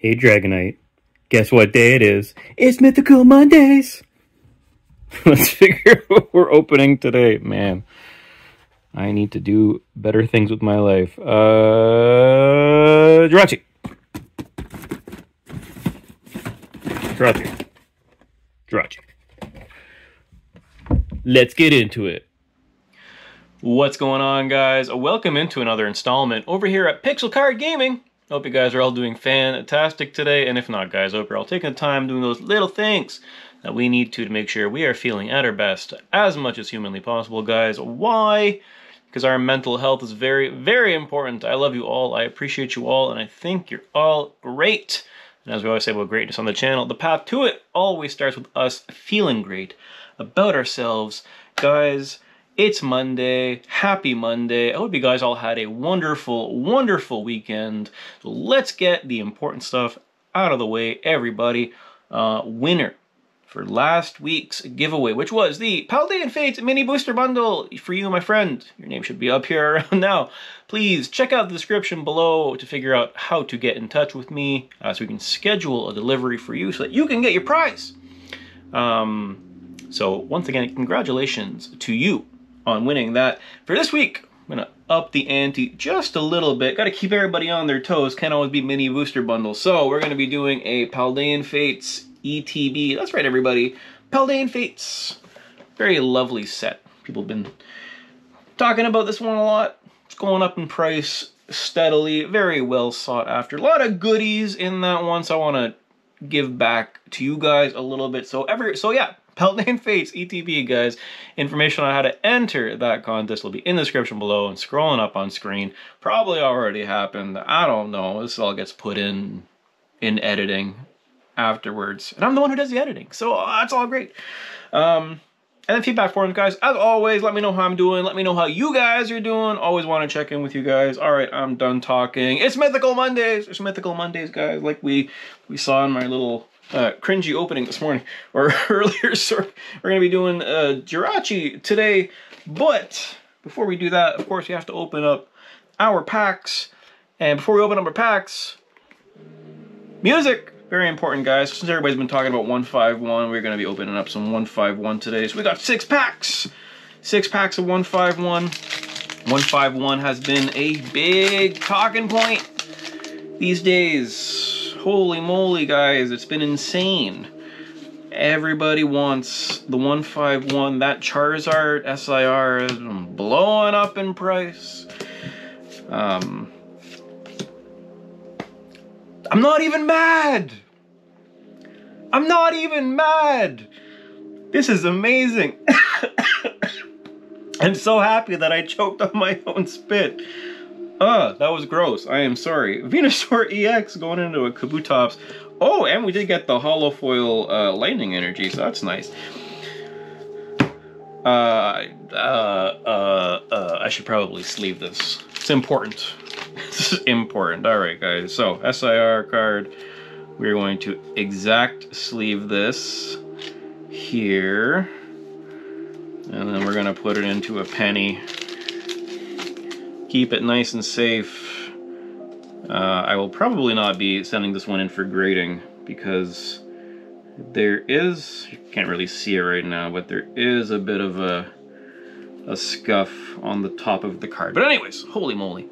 Hey Dragonite, guess what day it is? It's Mythical Mondays! Let's figure out what we're opening today. Man, I need to do better things with my life. Jirachi! Jirachi. Jirachi. Let's get into it. What's going on, guys? Welcome into another installment over here at Pixel Card Gaming. Hope you guys are all doing fantastic today, and if not, guys, hope you're all taking the time doing those little things that we need to make sure we are feeling at our best as much as humanly possible, guys. Why? Because our mental health is very, very important. I love you all, I appreciate you all, and I think you're all great. And as we always say about greatness on the channel, the path to it always starts with us feeling great about ourselves, guys. It's Monday. Happy Monday. I hope you guys all had a wonderful, wonderful weekend. So let's get the important stuff out of the way, everybody. Winner for last week's giveaway, which was the Paldean Fates Mini Booster Bundle for you, my friend. Your name should be up here around now. Please check out the description below to figure out how to get in touch with me so we can schedule a delivery for you so that you can get your prize. So once again, congratulations to you on winning that. For this week, I'm gonna up the ante just a little bit. Gotta keep everybody on their toes. Can't always be mini booster bundles. So we're gonna be doing a Paldean Fates ETB. That's right, everybody. Paldean Fates. Very lovely set. People have been talking about this one a lot. It's going up in price steadily. Very well sought after. A lot of goodies in that one. So I wanna give back to you guys a little bit. So yeah. Paldean Fates ETB, guys. Information on how to enter that contest will be in the description below and scrolling up on screen. Probably already happened. I don't know. This all gets put in editing afterwards. And I'm the one who does the editing, so that's all great. And then feedback forums, guys. As always, let me know how I'm doing. Let me know how you guys are doing. Always want to check in with you guys. All right, I'm done talking. It's Mythical Mondays. It's Mythical Mondays, guys, like we saw in my little... cringy opening this morning, or earlier, so we're going to be doing Jirachi today, but before we do that, of course, we have to open up our packs, and before we open up our packs, music, very important, guys. Since everybody's been talking about 151, we're going to be opening up some 151 today, so we got six packs of 151, 151 has been a big talking point these days. Holy moly, guys, it's been insane. Everybody wants the 151. That Charizard SIR is blowing up in price. I'm not even mad. I'm not even mad. This is amazing. I'm so happy that I choked on my own spit. That was gross. I am sorry. Venusaur EX going into a Kabutops. Oh, and we did get the holo foil lightning energy, so that's nice. I should probably sleeve this. It's important. This is important. All right, guys. So SIR card. We're going to exact sleeve this here, and then we're gonna put it into a penny. Keep it nice and safe. I will probably not be sending this one in for grading because there is, you can't really see it right now, but there is a bit of a scuff on the top of the card. But anyways, holy moly.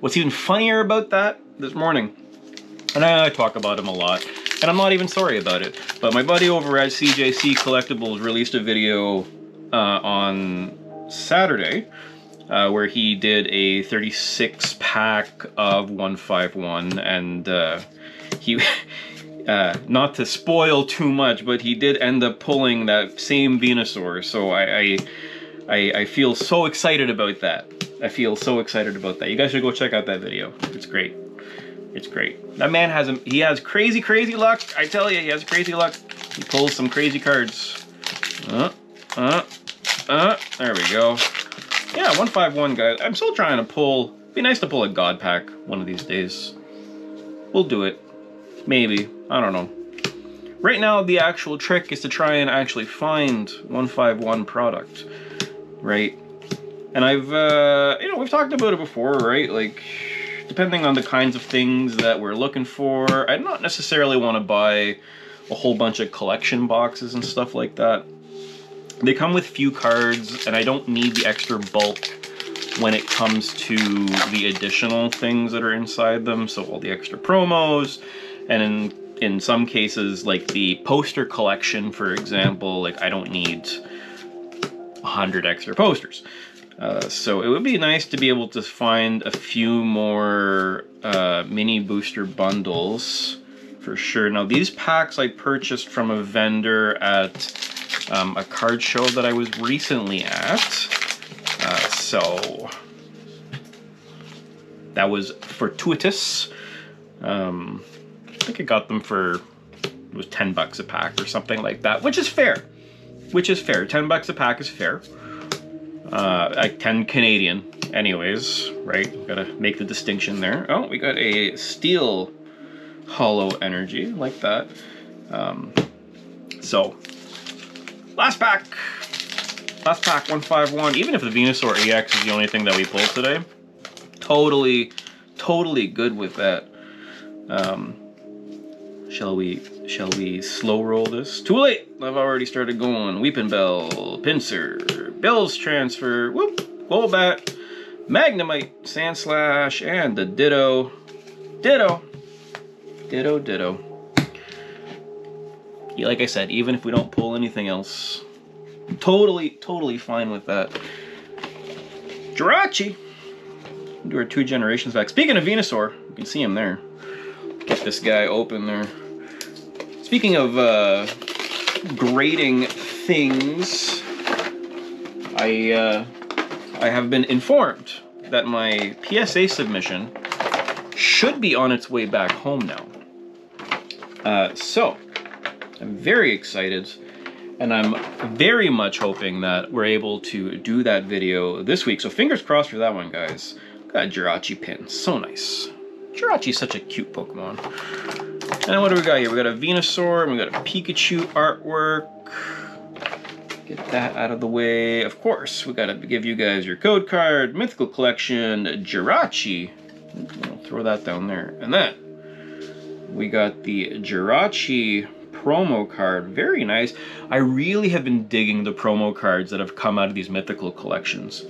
What's even funnier about that this morning, and I talk about him a lot, and I'm not even sorry about it, but my buddy over at CJC Collectibles released a video on Saturday where he did a 36 pack of 151, and he, not to spoil too much, but he did end up pulling that same Venusaur, so I feel so excited about that. I feel so excited about that. You guys should go check out that video. It's great. It's great. That man has, he has crazy, crazy luck. I tell you, he has crazy luck. He pulls some crazy cards. There we go. Yeah, 151, guys. I'm still trying to pull... It'd be nice to pull a God pack one of these days. We'll do it. Maybe. I don't know. Right now, the actual trick is to try and actually find 151 product, right? And I've... you know, we've talked about it before, right? Like, depending on the kinds of things that we're looking for. I'd not necessarily want to buy a whole bunch of collection boxes and stuff like that. They come with few cards, and I don't need the extra bulk when it comes to the additional things that are inside them. So all the extra promos, and in some cases, like the poster collection, for example, like I don't need 100 extra posters. So it would be nice to be able to find a few more mini booster bundles for sure. Now, these packs I purchased from a vendor at a card show that I was recently at. So that was fortuitous. I think I got them for, it was $10 a pack or something like that, which is fair. Which is fair. $10 a pack is fair. Like 10 Canadian anyways, right? Gotta make the distinction there. Oh, we got a Steel Hollow Energy, like that. So last pack 151. Even if the Venusaur EX is the only thing that we pulled today, totally good with that. Shall we slow roll this? Too late! I've already started going. Weeping Bell, Pinsir, Bill's Transfer, whoop, Golbat, Magnemite, Sandslash, and the Ditto. Ditto. Yeah, like I said, even if we don't pull anything else, totally fine with that. Jirachi! Do our two generations back. Speaking of Venusaur, you can see him there. Get this guy open there. Speaking of grading things, I have been informed that my PSA submission should be on its way back home now. So I'm very excited, and I'm very much hoping that we're able to do that video this week. So fingers crossed for that one, guys. Got a Jirachi pin, so nice. Jirachi's such a cute Pokemon. And then what do we got here? We got a Venusaur, and we got a Pikachu artwork. Get that out of the way. Of course, we gotta give you guys your code card, Mythical Collection, Jirachi. I'll throw that down there. And then we got the Jirachi promo card. Very nice. I really have been digging the promo cards that have come out of these Mythical Collections.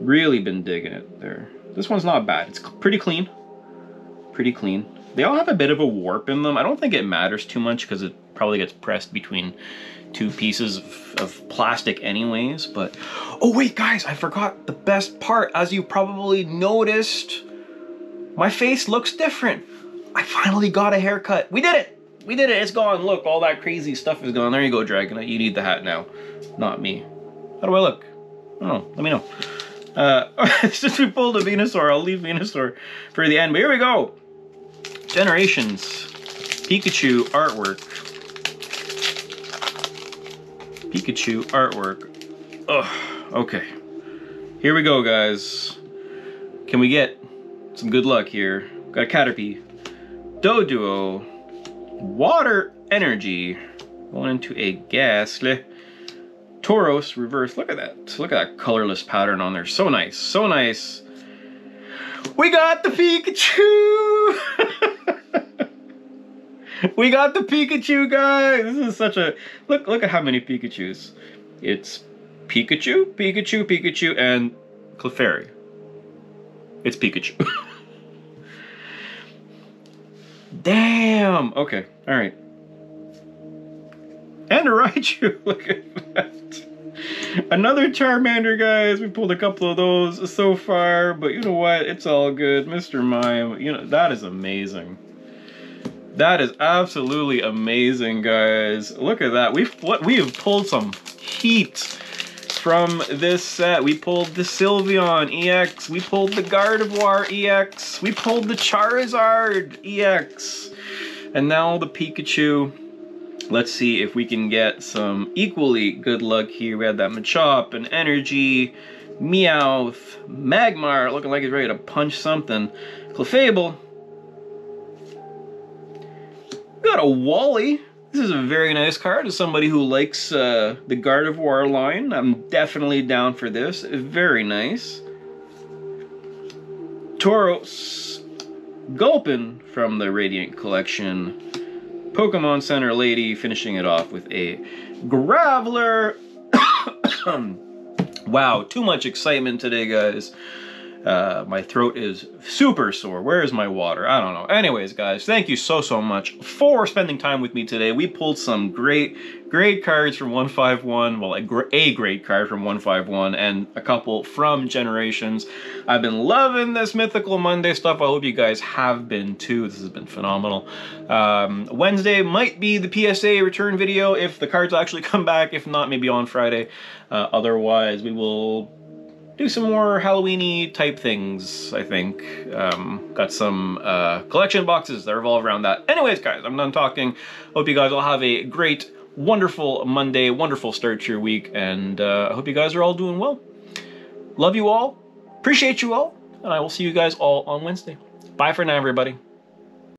Really been digging it there. This one's not bad. It's pretty clean. Pretty clean. They all have a bit of a warp in them. I don't think it matters too much because it probably gets pressed between two pieces of plastic anyways. But, oh wait guys, I forgot the best part. As you probably noticed, my face looks different. I finally got a haircut. We did it. We did it. It's gone. Look, all that crazy stuff is gone. There you go, Dragonite. You need the hat now. Not me. How do I look? I don't know. Let me know. Since we pulled a Venusaur, I'll leave Venusaur for the end, but here we go. Generations Pikachu artwork. Ugh, okay. Here we go, guys. Can we get some good luck here? Got a Caterpie, Doduo, Water Energy, going into a Ghastly. Tauros reverse. Look at that. Look at that colorless pattern on there. So nice. So nice. We got the Pikachu. We got the Pikachu, guys. This is such a look. Look at how many Pikachus. It's Pikachu, and Clefairy. It's Pikachu. Damn. Okay. All right. And a Raichu, look at that. Another Charmander, guys. We pulled a couple of those so far, but you know what? It's all good. Mr. Mime, you know, that is amazing. That is absolutely amazing, guys. Look at that. We have pulled some heat from this set. We pulled the Sylveon EX. We pulled the Gardevoir EX. We pulled the Charizard EX. And now the Pikachu. Let's see if we can get some equally good luck here. We had that Machop, an Energy, Meowth, Magmar, looking like he's ready to punch something. Clefable. We got a Wally. This is a very nice card. As somebody who likes the Gardevoir line, I'm definitely down for this. Very nice. Tauros, Gulpin from the Radiant Collection, Pokemon Center Lady finishing it off with a Graveler. Wow, too much excitement today, guys. My throat is super sore. Where is my water? I don't know. Anyways, guys, thank you so much for spending time with me today. We pulled some great cards from 151. Well, a great card from 151 and a couple from Generations. I've been loving this Mythical Monday stuff. I hope you guys have been too. This has been phenomenal. Wednesday might be the PSA return video if the cards actually come back. If not, maybe on Friday. Otherwise, we will do some more Halloween-y type things, I think. Got some collection boxes that revolve around that. Anyways, guys, I'm done talking. Hope you guys all have a great, wonderful Monday, wonderful start to your week, and I hope you guys are all doing well. Love you all, appreciate you all, and I will see you guys all on Wednesday. Bye for now, everybody.